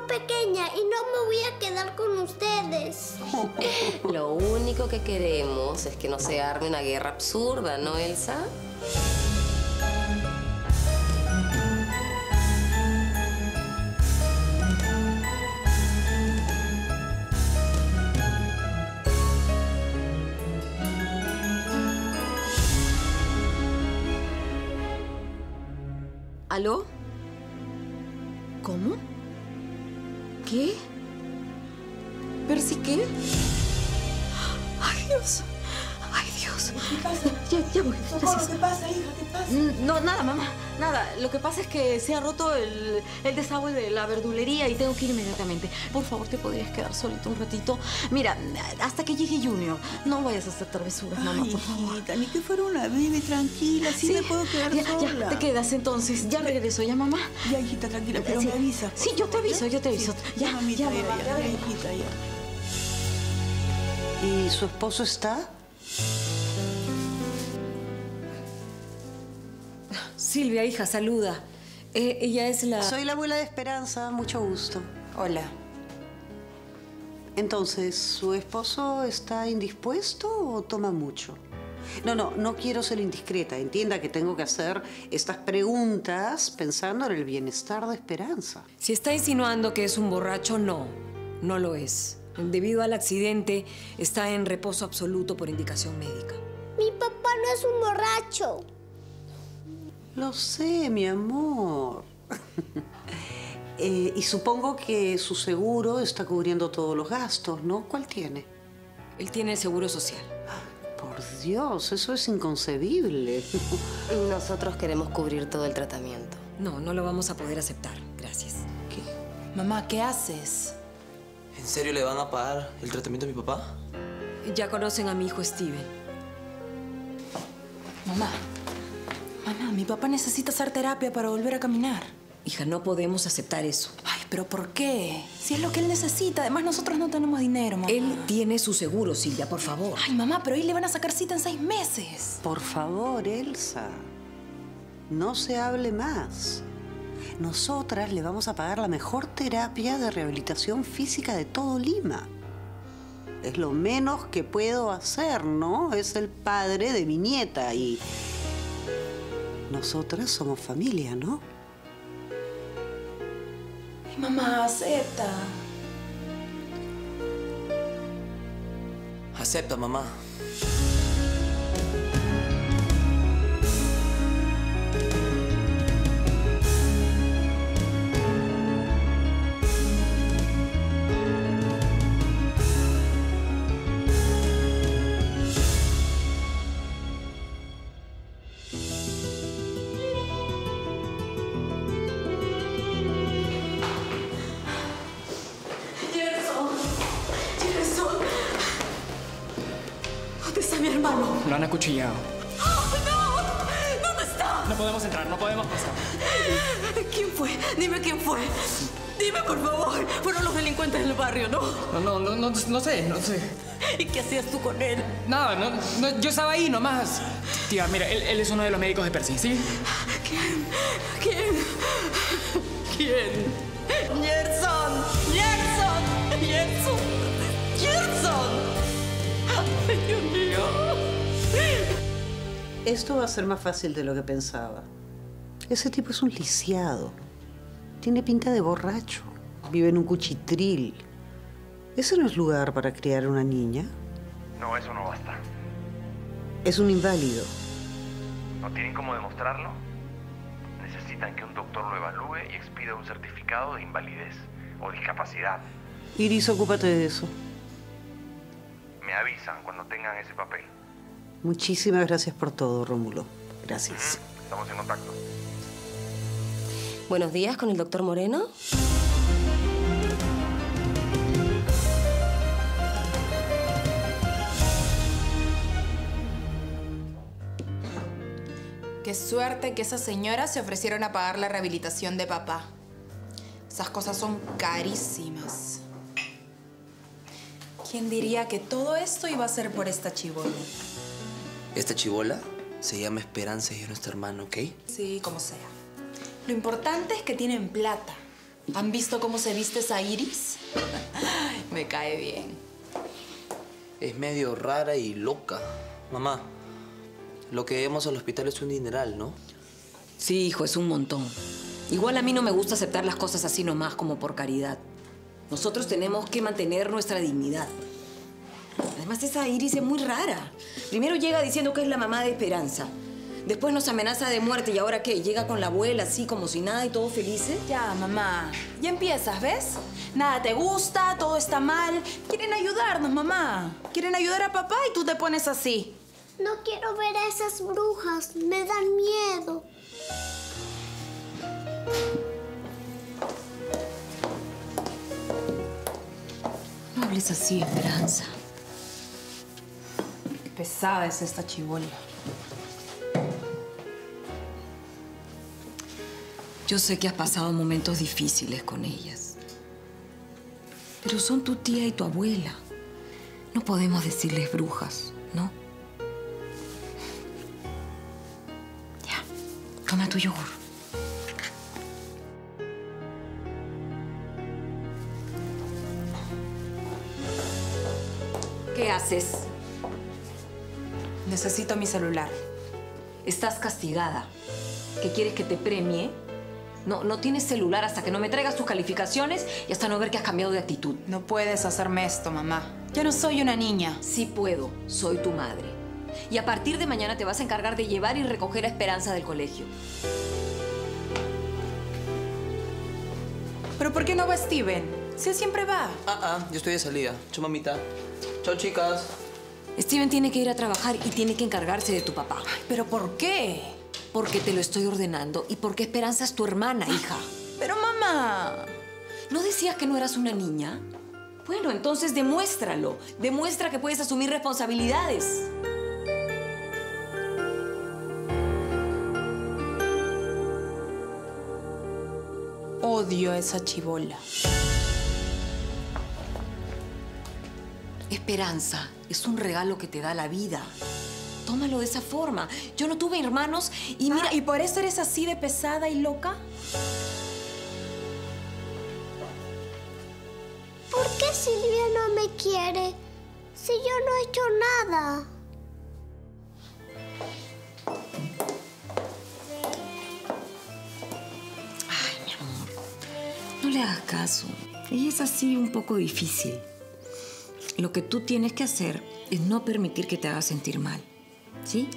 muy pequeña y no me voy a quedar con ustedes. Lo único que queremos es que no se arme una guerra absurda, ¿no, Elsa? ¿Aló? ¿Cómo? ¿Qué? ¿Percy qué? ¡Ay, Dios! ¡Ay, Dios! ¿Qué pasa? Ya voy. Gracias. ¿Qué pasa, hija? ¿Qué pasa? No, nada, mamá. Nada. Lo que pasa es que se ha roto el desagüe de la verdulería y tengo que ir inmediatamente. Por favor, ¿te podrías quedar solita un ratito? Mira, hasta que llegue Junior. No vayas a hacer travesuras, mamá, por favor. Hijita, ni que fuera una baby. Tranquila. Sí, me puedo quedar sola. Ya, te quedas entonces. Ya regreso, ¿ya, mamá? Ya, hijita, tranquila. Pero me avisa. Sí, yo te aviso, yo te aviso. Ya, mamita, ya, mamá, ya, hijita, ya. ¿Y su esposo está...? Silvia, hija, saluda. Ella es la... Soy la abuela de Esperanza, mucho gusto. Hola. Entonces, ¿su esposo está indispuesto o toma mucho? No quiero ser indiscreta. Entienda que tengo que hacer estas preguntas pensando en el bienestar de Esperanza. Si está insinuando que es un borracho, no. No lo es. Debido al accidente, está en reposo absoluto por indicación médica. Mi papá no es un borracho. Lo sé, mi amor. Y supongo que su seguro está cubriendo todos los gastos, ¿no? ¿Cuál tiene? Él tiene el seguro social. Por Dios, eso es inconcebible. Nosotros queremos cubrir todo el tratamiento. No lo vamos a poder aceptar. Gracias. ¿Qué? Mamá, ¿qué haces? ¿En serio le van a pagar el tratamiento a mi papá? Ya conocen a mi hijo Steven. Mamá. Mamá, mi papá necesita hacer terapia para volver a caminar. Hija, no podemos aceptar eso. Ay, ¿pero por qué? Si es lo que él necesita. Además, nosotros no tenemos dinero, mamá. Él tiene su seguro, Silvia, por favor. Ay, mamá, pero ahí le van a sacar cita en 6 meses. Por favor, Elsa. No se hable más. Nosotras le vamos a pagar la mejor terapia de rehabilitación física de todo Lima. Es lo menos que puedo hacer, ¿no? Es el padre de mi nieta y... Nosotras somos familia, ¿no? Ay, mamá, acepta. Acepta, mamá. Lo han acuchillado. ¡Oh, no! ¿Dónde está? No podemos entrar, no podemos pasar. ¿Quién fue? Dime quién fue. Dime, por favor. Fueron los delincuentes del barrio, ¿no? No sé. ¿Y qué hacías tú con él? Nada, yo estaba ahí nomás. Tía, mira, él es uno de los médicos de Percy, ¿sí? ¿Quién? ¡Gerson! ¡Ay, Dios mío! Esto va a ser más fácil de lo que pensaba. Ese tipo es un lisiado. Tiene pinta de borracho. Vive en un cuchitril. ¿Ese no es lugar para criar a una niña? No, eso no basta. Es un inválido. ¿No tienen cómo demostrarlo? Necesitan que un doctor lo evalúe y expida un certificado de invalidez o discapacidad. Iris, ocúpate de eso. Me avisan cuando tengan ese papel. Muchísimas gracias por todo, Rómulo. Gracias. Estamos en contacto. Buenos días, con el doctor Moreno. Qué suerte que esas señoras se ofrecieron a pagar la rehabilitación de papá. Esas cosas son carísimas. ¿Quién diría que todo esto iba a ser por esta chibola? Esta chibola se llama Esperanza y es nuestro hermano, ¿ok? Sí, como sea. Lo importante es que tienen plata. ¿Han visto cómo se viste esa Iris? Me cae bien. Es medio rara y loca. Mamá, lo que vemos al hospital es un dineral, ¿no? Sí, hijo, es un montón. Igual a mí no me gusta aceptar las cosas así nomás, como por caridad. Nosotros tenemos que mantener nuestra dignidad. Además, esa Iris es muy rara. Primero llega diciendo que es la mamá de Esperanza. Después nos amenaza de muerte. ¿Y ahora qué? ¿Llega con la abuela así como si nada y todo felices? Ya, mamá. Ya empiezas, ¿ves? Nada te gusta, todo está mal. Quieren ayudarnos, mamá. Quieren ayudar a papá y tú te pones así. No quiero ver a esas brujas. Me dan miedo. No hables así, Esperanza. Qué pesada es esta chibola. Yo sé que has pasado momentos difíciles con ellas. Pero son tu tía y tu abuela. No podemos decirles brujas, ¿no? Ya, toma tu yogur. ¿Qué haces? Necesito mi celular. Estás castigada. ¿Qué quieres que te premie? No tienes celular hasta que no me traigas tus calificaciones y hasta no ver que has cambiado de actitud. No puedes hacerme esto, mamá. Yo no soy una niña. Sí puedo. Soy tu madre. Y a partir de mañana te vas a encargar de llevar y recoger a Esperanza del colegio. ¿Pero por qué no va Steven? Si él siempre va. Yo estoy de salida. Chau, mamita. Chau, chicas. Steven tiene que ir a trabajar y tiene que encargarse de tu papá. Ay, ¿pero por qué? Porque te lo estoy ordenando y porque Esperanza es tu hermana, hija. Pero, mamá, ¿no decías que no eras una niña? Bueno, entonces demuéstralo. Demuestra que puedes asumir responsabilidades. Odio a esa chibola. Esperanza es un regalo que te da la vida. Tómalo de esa forma. Yo no tuve hermanos y mira... ¿Y por eso eres así de pesada y loca? ¿Por qué Silvia no me quiere? Si yo no he hecho nada. Ay, mi amor. No le hagas caso. Ella es así un poco difícil. Lo que tú tienes que hacer es no permitir que te haga sentir mal. ¿Sí?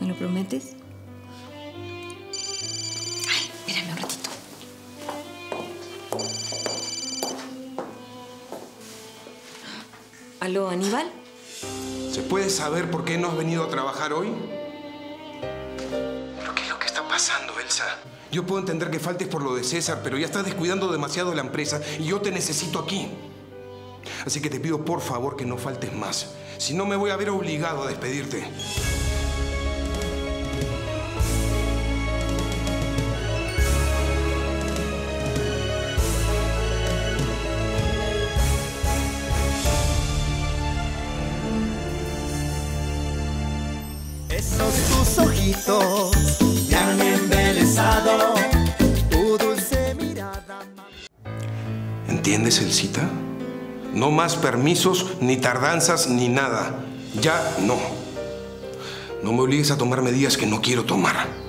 ¿Me lo prometes? Ay, espérame un ratito. ¿Aló, Aníbal? ¿Se puede saber por qué no has venido a trabajar hoy? ¿Pero qué es lo que está pasando, Elsa? Yo puedo entender que faltes por lo de César, pero ya estás descuidando demasiado la empresa y yo te necesito aquí. Así que te pido, por favor, que no faltes más. Si no, me voy a ver obligado a despedirte. Esos tus ojitos me han embelesado, tu dulce mirada. ¿Entiendes, Elsita? No más permisos, ni tardanzas, ni nada. Ya no. No me obligues a tomar medidas que no quiero tomar.